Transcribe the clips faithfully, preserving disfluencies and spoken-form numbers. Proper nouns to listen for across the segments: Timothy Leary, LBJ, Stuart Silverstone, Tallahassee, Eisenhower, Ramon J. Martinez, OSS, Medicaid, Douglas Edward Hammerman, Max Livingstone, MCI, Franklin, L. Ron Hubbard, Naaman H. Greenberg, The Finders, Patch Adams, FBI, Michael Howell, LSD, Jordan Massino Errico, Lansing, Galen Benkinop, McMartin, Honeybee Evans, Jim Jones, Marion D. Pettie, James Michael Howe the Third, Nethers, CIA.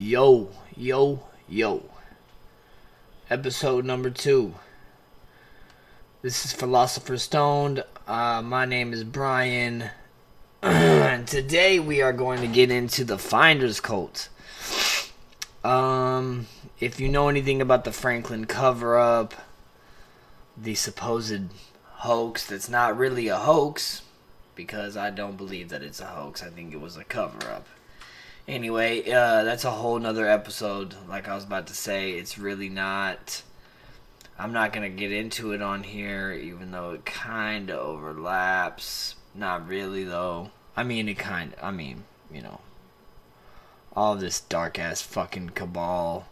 Yo, yo, yo. Episode number two. This is Philosopher Stoned. Uh, my name is Brian. And today we are going to get into the Finders cult. Um, if you know anything about the Franklin cover-up, the supposed hoax that's not really a hoax, because I don't believe that it's a hoax. I think it was a cover-up. Anyway, uh, that's a whole nother episode. Like I was about to say, it's really not... I'm not going to get into it on here, even though it kind of overlaps. Not really, though. I mean, it kind of... I mean, you know. All this dark-ass fucking cabal,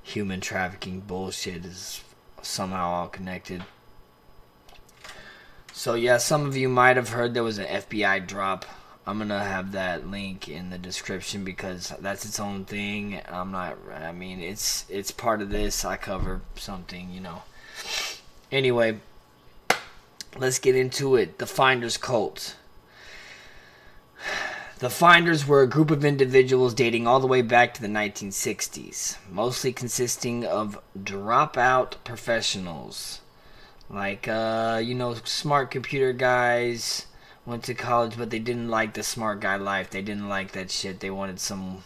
human trafficking bullshit is somehow all connected. So, yeah, some of you might have heard there was an F B I drop. I'm going to have that link in the description because that's its own thing. I'm not, I mean, it's it's part of this. I cover something, you know. Anyway, let's get into it. The Finders cult. The Finders were a group of individuals dating all the way back to the nineteen sixties, mostly consisting of dropout professionals. Like, uh, you know, smart computer guys... Went to college, but they didn't like the smart guy life. They didn't like that shit. They wanted some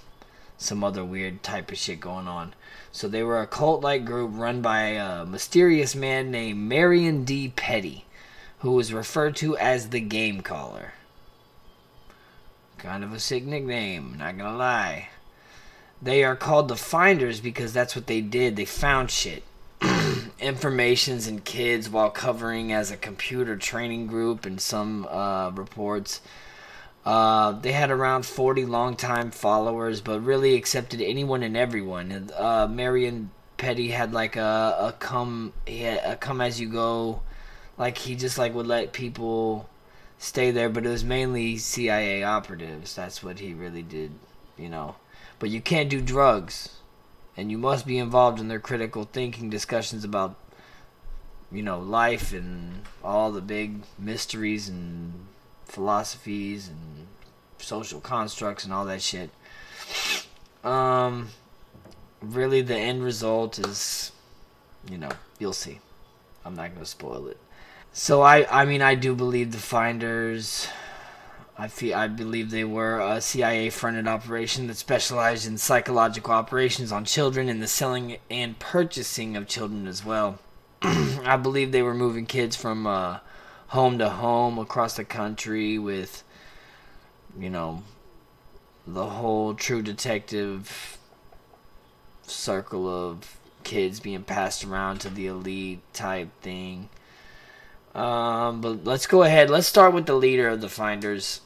some other weird type of shit going on. So they were a cult-like group run by a mysterious man named Marion D. Pettie, who was referred to as the Game Caller. Kind of a sick nickname, not gonna lie. They are called the Finders because that's what they did. They found shit. Informations and kids while covering as a computer training group in some uh, reports. Uh, they had around forty longtime followers, but really accepted anyone and everyone. Uh, Marion Pettie had like a, a come, yeah, a come as you go, like he just like would let people stay there. But it was mainly C I A operatives. That's what he really did, you know. But you can't do drugs. And you must be involved in their critical thinking discussions about, you know, life and all the big mysteries and philosophies and social constructs and all that shit. Um, really, the end result is, you know, you'll see. I'm not going to spoil it. So, I, I mean, I do believe the Finders... I feel I believe they were a C I A-fronted operation that specialized in psychological operations on children and the selling and purchasing of children as well. I believe they were moving kids from uh, home to home across the country with, you know, the whole True Detective circle of kids being passed around to the elite type thing. Um, but let's go ahead. Let's start with the leader of the Finders.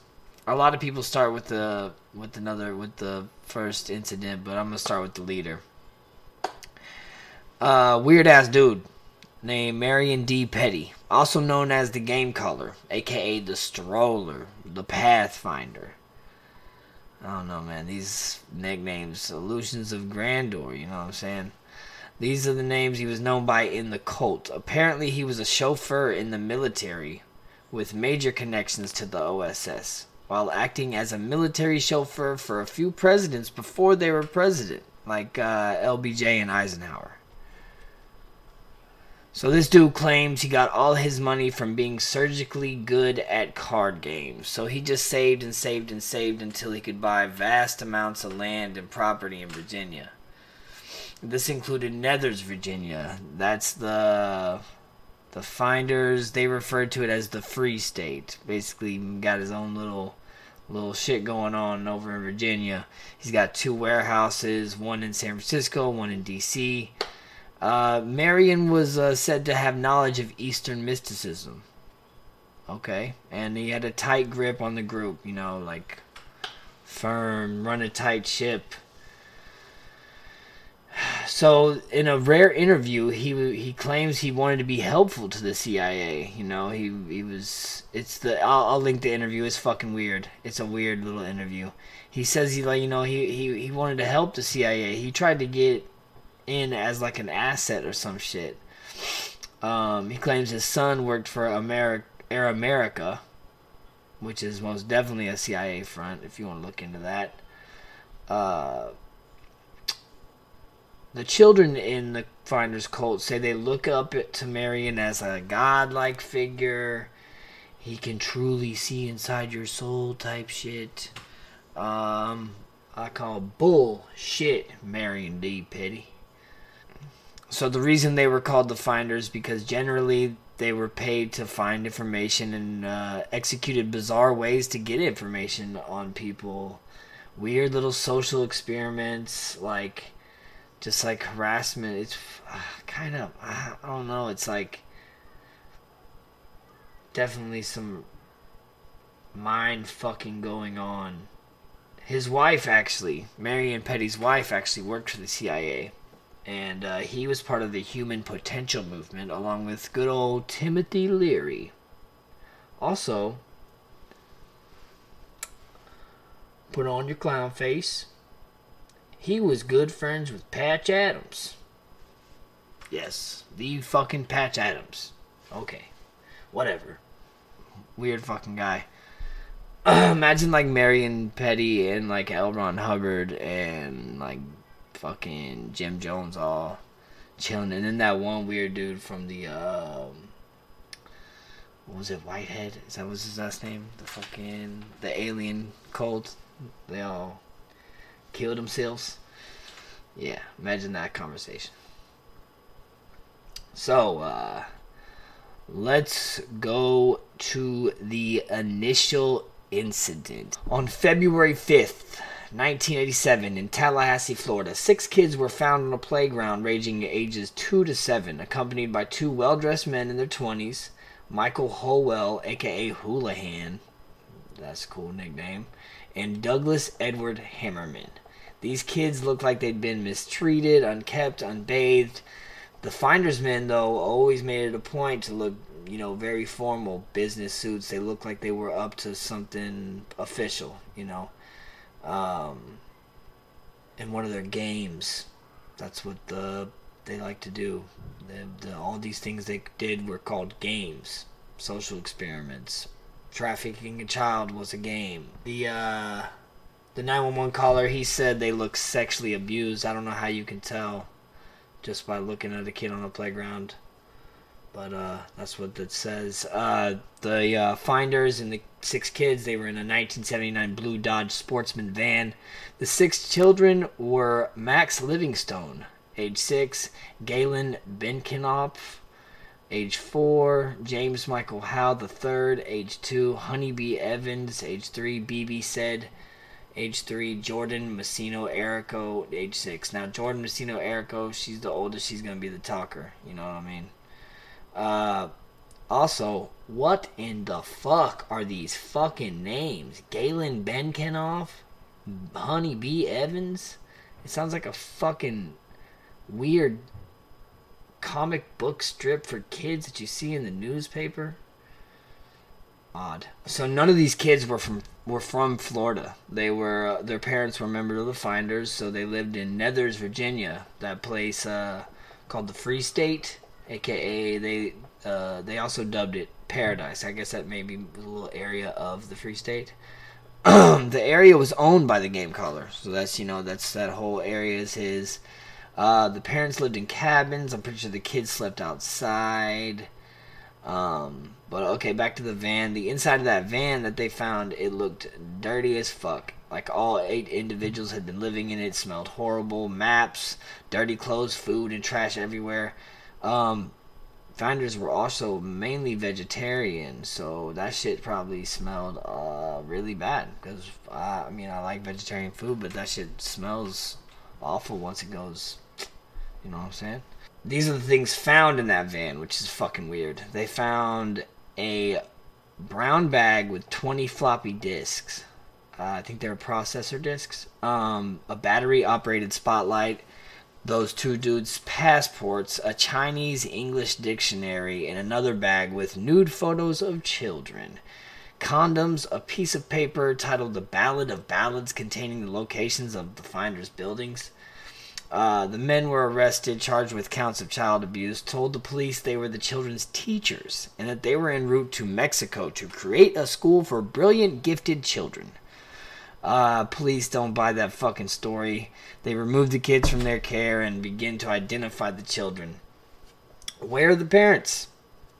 A lot of people start with the with another with the first incident, but I'm gonna start with the leader. Uh, weird ass dude named Marion D. Pettie, also known as the Game Caller, aka the Stroller, the Pathfinder. I don't know, man. These nicknames, illusions of grandeur. You know what I'm saying? These are the names he was known by in the cult. Apparently, he was a chauffeur in the military, with major connections to the O S S, while acting as a military chauffeur for a few presidents before they were president, like uh, L B J and Eisenhower. So this dude claims he got all his money from being surgically good at card games. So he just saved and saved and saved until he could buy vast amounts of land and property in Virginia. This included Nethers, Virginia. That's the... The Finders, they referred to it as the Free State. Basically, got his own little little shit going on over in Virginia. He's got two warehouses, one in San Francisco, one in D C Uh, Marion was uh, said to have knowledge of Eastern mysticism. Okay. And he had a tight grip on the group, you know, like firm, run a tight ship. So, in a rare interview, he he claims he wanted to be helpful to the C I A. You know, he he was. It's the. I'll, I'll link the interview. It's fucking weird. It's a weird little interview. He says he like you know he he he wanted to help the C I A. He tried to get in as like an asset or some shit. Um, he claims his son worked for Ameri- Air America, which is most definitely a C I A front. If you want to look into that. Uh. The children in the Finders cult say they look up to Marion as a godlike figure. He can truly see inside your soul type shit. Um, I call bullshit, Marion D. Pettie. So the reason they were called the Finders because generally they were paid to find information and uh, executed bizarre ways to get information on people. Weird little social experiments, like just like harassment. It's uh, kind of, I don't know, it's like definitely some mind fucking going on. His wife actually, Marion Pettie's wife actually worked for the C I A. And uh, he was part of the Human Potential Movement, along with good old Timothy Leary. Also, put on your clown face. He was good friends with Patch Adams. Yes, the fucking Patch Adams. Okay, whatever. Weird fucking guy. Imagine like Marion Pettie and like L. Ron Hubbard and like fucking Jim Jones all chilling, and then that one weird dude from the um what was it, Whitehead, is that was his last name, the fucking the alien cult, they all killed themselves. Yeah, imagine that conversation. So uh let's go to the initial incident. On February fifth nineteen eighty-seven, in Tallahassee, Florida, six kids were found on a playground ranging ages two to seven, accompanied by two well-dressed men in their twenties, Michael Howell, a k a. Houlihan, that's a cool nickname, and Douglas Edward Hammerman. These kids looked like they'd been mistreated, unkept, unbathed. The Finders men, though, always made it a point to look, you know, very formal, business suits. They looked like they were up to something official, you know. Um, in one of their games, that's what the they like to do. The, the, all these things they did were called games, social experiments. Trafficking a child was a game. The uh, the nine one one caller, he said they looked sexually abused. I don't know how you can tell just by looking at a kid on the playground, but uh, that's what that says. Uh, the uh, Finders and the six kids, they were in a nineteen seventy-nine blue Dodge Sportsman van. The six children were Max Livingstone, age six, Galen Benkinop, age four, James Michael Howe the Third, age two, Honeybee Evans, age three, B B said, age three, Jordan Massino Errico, age six. Now Jordan Massino Errico, she's the oldest, she's gonna be the talker, you know what I mean? Uh, also, what in the fuck are these fucking names? Galen Benkinop? Honeybee Evans? It sounds like a fucking weird comic book strip for kids that you see in the newspaper. Odd. So none of these kids were from were from Florida. They were uh, their parents were members of the Finders, so they lived in Nethers, Virginia, that place uh, called the Free State. A K A they uh, they also dubbed it Paradise. I guess that may be a little area of the Free State. The area was owned by the game caller, so that's, you know, that's that whole area is his. Uh, the parents lived in cabins. I'm pretty sure the kids slept outside. Um, but okay, back to the van. The inside of that van that they found, it looked dirty as fuck. Like all eight individuals had been living in it. Smelled horrible. Maps, dirty clothes, food, and trash everywhere. Um, Finders were also mainly vegetarian, so that shit probably smelled uh, really bad. Because, uh, I mean, I like vegetarian food, but that shit smells awful once it goes, you know what I'm saying? These are the things found in that van, which is fucking weird. They found a brown bag with twenty floppy disks. Uh, I think they were processor disks. Um, a battery-operated spotlight. Those two dudes' passports, a Chinese-English dictionary, and another bag with nude photos of children. Condoms, a piece of paper titled The Ballad of Ballads containing the locations of the Finders' buildings. Uh, the men were arrested, charged with counts of child abuse, told the police they were the children's teachers, and that they were en route to Mexico to create a school for brilliant, gifted children. Uh, police don't buy that fucking story. They remove the kids from their care and begin to identify the children. Where are the parents?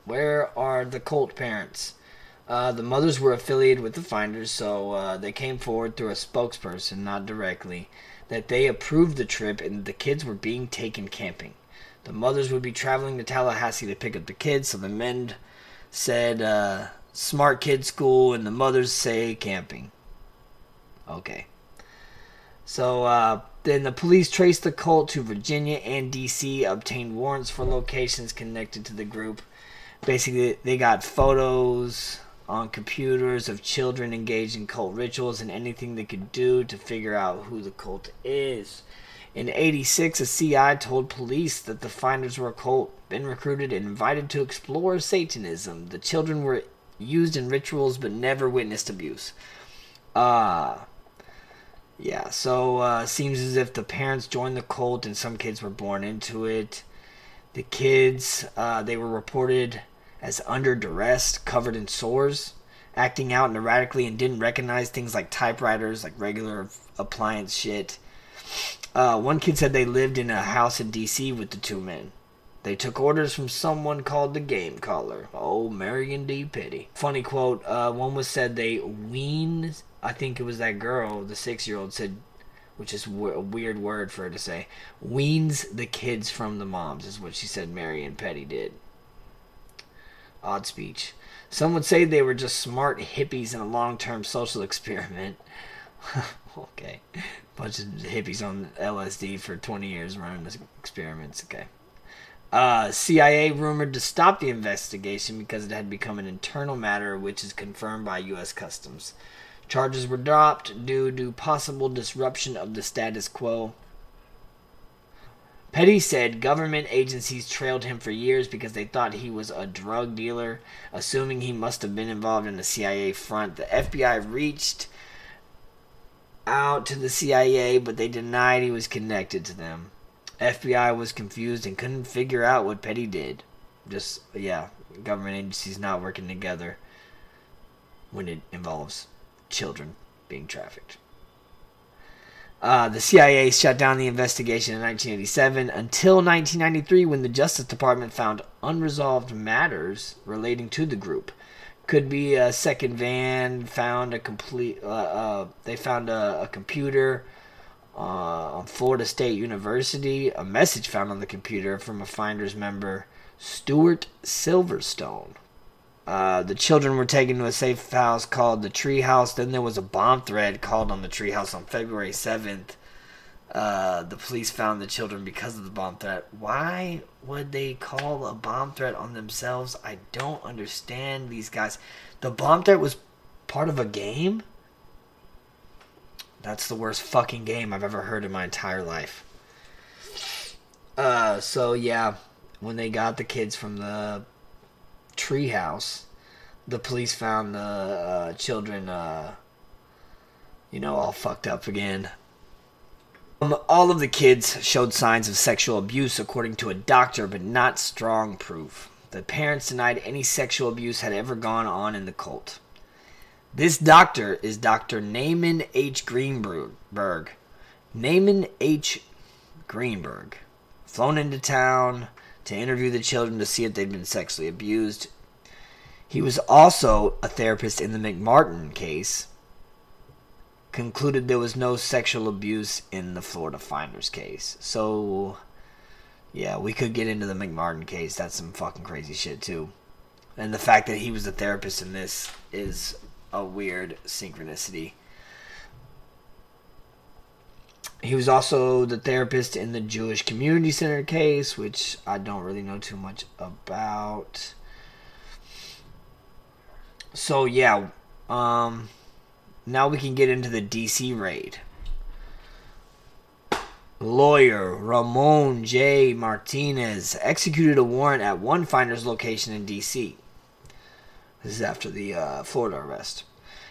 Where are the cult parents? Uh, the mothers were affiliated with the Finders, so uh, they came forward through a spokesperson, not directly, that they approved the trip and the kids were being taken camping. The mothers would be traveling to Tallahassee to pick up the kids, so the men said uh, smart kid school and the mothers say camping. Okay. So uh, then the police traced the cult to Virginia and D C, obtained warrants for locations connected to the group. Basically, they got photos on computers of children engaged in cult rituals and anything they could do to figure out who the cult is. In eighty-six, a C I told police that the Finders were a cult, been recruited and invited to explore Satanism. The children were used in rituals but never witnessed abuse. Uh, yeah, so uh seems as if the parents joined the cult and some kids were born into it. The kids, uh, they were reported as under duress, covered in sores, acting out and erratically, and didn't recognize things like typewriters, like regular appliance shit. Uh, one kid said they lived in a house in D C with the two men. They took orders from someone called the Game Caller. Oh, Marion D. Pettie. Funny quote, uh, one was said they weaned, I think it was that girl, the six-year-old said, which is w a weird word for her to say, weans the kids from the moms, is what she said Marion Pettie did. Odd speech. Some would say they were just smart hippies in a long-term social experiment. Okay. Bunch of hippies on L S D for twenty years running experiments. Okay. Uh, C I A rumored to stop the investigation because it had become an internal matter, which is confirmed by U S Customs. Charges were dropped due to possible disruption of the status quo. Petty said government agencies trailed him for years because they thought he was a drug dealer, assuming he must have been involved in the C I A front. The F B I reached out to the C I A, but they denied he was connected to them. F B I was confused and couldn't figure out what Petty did. Just, yeah, government agencies not working together when it involves children being trafficked. Uh, the C I A shut down the investigation in nineteen eighty-seven until nineteen ninety-three, when the Justice Department found unresolved matters relating to the group. Could be a second van, found a complete, uh, uh, they found a, a computer uh, on Florida State University, a message found on the computer from a Finders member, Stuart Silverstone. Uh, the children were taken to a safe house called the Tree House. Then there was a bomb threat called on the Tree House on February seventh. Uh, the police found the children because of the bomb threat. Why would they call a bomb threat on themselves? I don't understand these guys. The bomb threat was part of a game? That's the worst fucking game I've ever heard in my entire life. Uh, so, yeah, when they got the kids from the treehouse, the police found the uh, children, uh, you know, all fucked up again. Um, all of the kids showed signs of sexual abuse, according to a doctor, but not strong proof. The parents denied any sexual abuse had ever gone on in the cult. This doctor is Doctor Naaman H. Greenberg. Naaman H. Greenberg. Flown into town to interview the children to see if they'd been sexually abused. He was also a therapist in the McMartin case. Concluded there was no sexual abuse in the Florida Finders case. So, yeah, we could get into the McMartin case. That's some fucking crazy shit, too. And the fact that he was a therapist in this is a weird synchronicity. He was also the therapist in the Jewish Community Center case, which I don't really know too much about. So, yeah. Um, now we can get into the D C raid. Lawyer Ramon J. Martinez executed a warrant at one Finder's location in D C This is after the uh, Florida arrest.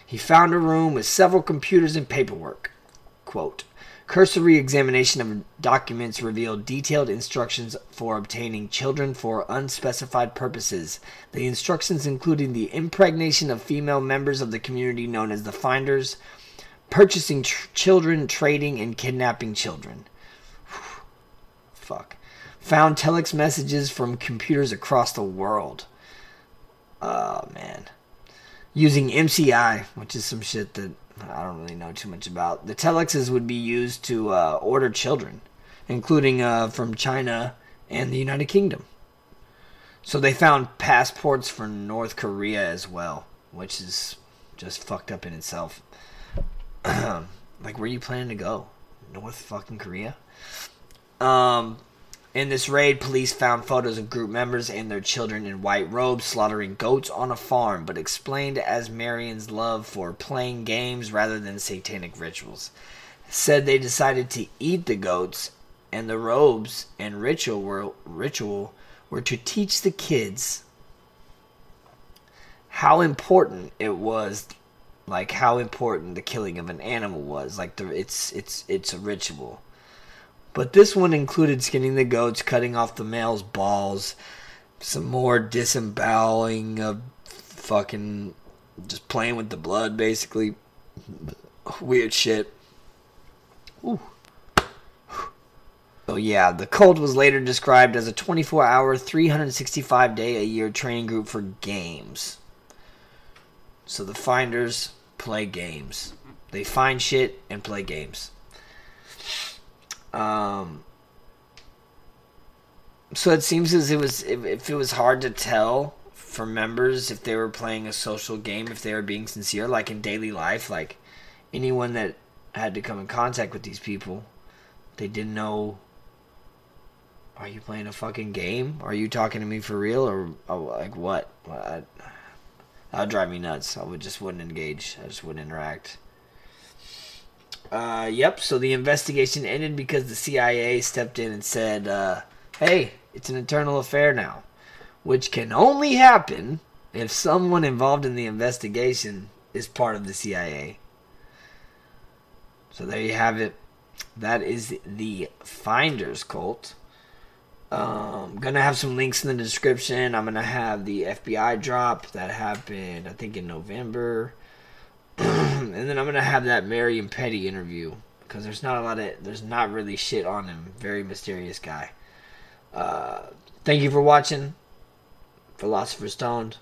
He found a room with several computers and paperwork. Quote, cursory examination of documents revealed detailed instructions for obtaining children for unspecified purposes. The instructions included the impregnation of female members of the community known as the Finders, purchasing tr children, trading, and kidnapping children. Whew. Fuck. Found telex messages from computers across the world. Oh, man. Using M C I, which is some shit that I don't really know too much about. The telexes would be used to uh, order children, including uh, from China and the United Kingdom. So they found passports for North Korea as well, which is just fucked up in itself. Like, where are you planning to go? North fucking Korea? Um, in this raid, police found photos of group members and their children in white robes slaughtering goats on a farm, but explained as Marion's love for playing games rather than satanic rituals. Said they decided to eat the goats, and the robes and ritual were, ritual were to teach the kids how important it was... Like how important the killing of an animal was. Like the, it's it's it's a ritual, but this one included skinning the goats, cutting off the male's balls, some more disemboweling of fucking, just playing with the blood, basically. Weird shit. Ooh. So yeah, the cult was later described as a twenty-four hour, three hundred sixty-five day a year training group for games. So the Finders play games. They find shit and play games. Um, so it seems as it was, if, if it was hard to tell for members if they were playing a social game, if they were being sincere, like in daily life, like anyone that had to come in contact with these people, they didn't know, are you playing a fucking game? Are you talking to me for real? Or, or like what? What? That would drive me nuts. I would just wouldn't engage. I just wouldn't interact. Uh, yep, so the investigation ended because the C I A stepped in and said, uh, hey, it's an internal affair now, which can only happen if someone involved in the investigation is part of the C I A. So there you have it. That is the Finders cult. Um, gonna have some links in the description. I'm gonna have the F B I drop that happened, I think, in November, and then I'm gonna have that Marion Pettie interview because there's not a lot of, there's not really shit on him. Very mysterious guy. Uh, thank you for watching. Philosopher Stoned.